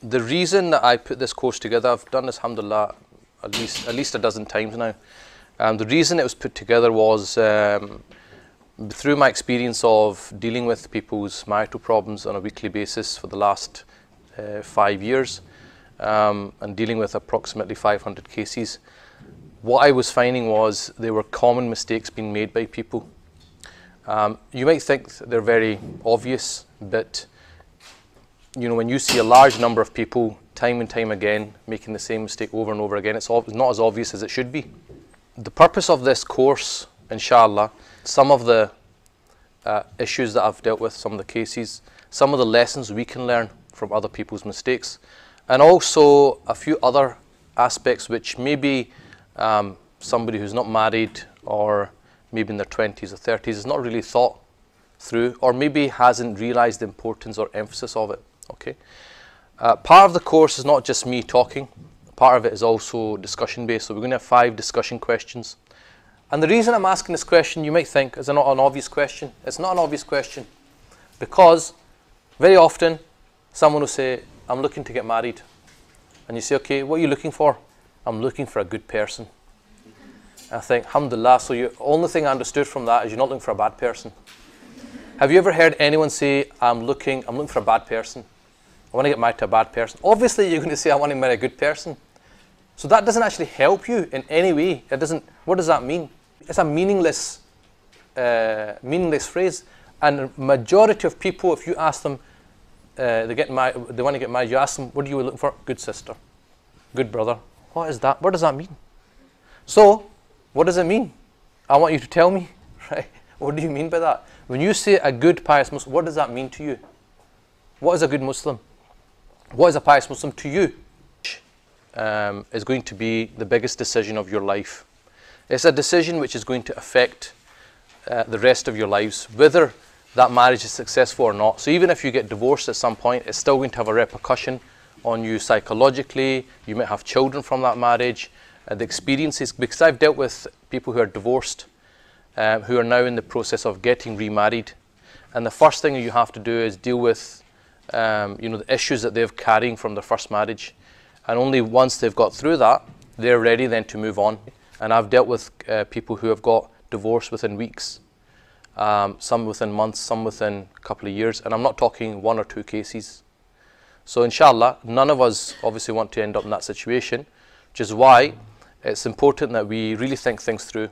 The reason that I put this course together, I've done this, alhamdulillah, at least a dozen times now. The reason it was put together was through my experience of dealing with people's marital problems on a weekly basis for the last 5 years, and dealing with approximately 500 cases, what I was finding was there were common mistakes being made by people. You might think they're very obvious, but you know, when you see a large number of people time and time again making the same mistake over and over again, it's not as obvious as it should be. The purpose of this course, inshallah, some of the issues that I've dealt with, some of the cases, some of the lessons we can learn from other people's mistakes, and also a few other aspects which maybe somebody who's not married or maybe in their 20s or 30s is not really thought through, or maybe hasn't realised the importance or emphasis of it. Okay, part of the course is not just me talking, part of it is also discussion based, so we're going to have 5 discussion questions. And the reason I'm asking this question, you might think, is it not an obvious question? It's not an obvious question, because very often someone will say, I'm looking to get married, and you say, okay, what are you looking for? I'm looking for a good person. And I think, alhamdulillah, so the only thing I understood from that is you're not looking for a bad person. Have you ever heard anyone say, I'm looking for a bad person, I want to get married to a bad person? Obviously you're going to say, I want to marry a good person. So that doesn't actually help you in any way. It doesn't. What does that mean? It's a meaningless, meaningless phrase. And majority of people, if you ask them, they want to get married, you ask them, what do you look for? Good sister, good brother. What is that? What does that mean? So, what does it mean? I want you to tell me, right? What do you mean by that? When you say a good pious Muslim, what does that mean to you? What is a good Muslim? What is a pious Muslim to you? Is going to be the biggest decision of your life. It's a decision which is going to affect the rest of your lives, whether that marriage is successful or not. So even if you get divorced at some point, it's still going to have a repercussion on you psychologically. You might have children from that marriage. The experiences, because I've dealt with people who are divorced, who are now in the process of getting remarried, and the first thing you have to do is deal with you know, the issues that they've carrying from their first marriage, and only once they've got through that, they're ready then to move on. And I've dealt with people who have got divorced within weeks, some within months, some within a couple of years, and I'm not talking 1 or 2 cases. So inshallah, none of us obviously want to end up in that situation, which is why it's important that we really think things through.